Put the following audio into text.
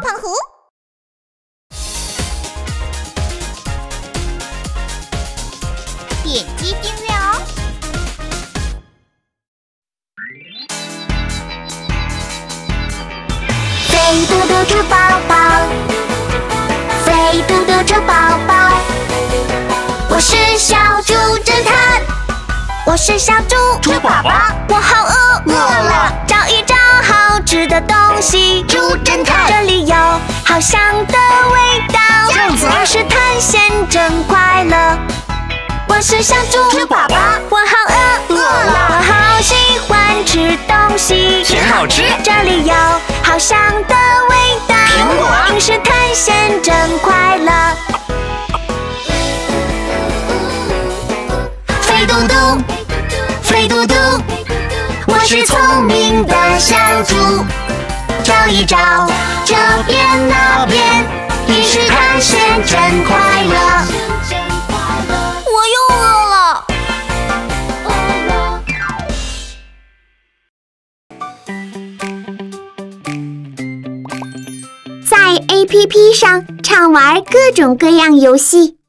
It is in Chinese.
胖虎。点击订阅哦。飞嘟嘟猪宝宝，飞嘟嘟猪宝宝，我是小猪侦探，我是小猪猪宝宝，我好饿，饿了，找一找好吃的东西。猪侦探，这里有好香的味道，我是探险真快乐。 我是小猪宝宝，我好饿，饿了，我好喜欢吃东西，挺好吃。这里有好香的味道，苹果，平时探险真快乐。飞嘟嘟，飞嘟嘟，我是聪明的小猪，找一找这边那边，平时探险真快乐。 在 APP 上畅玩各种各样游戏，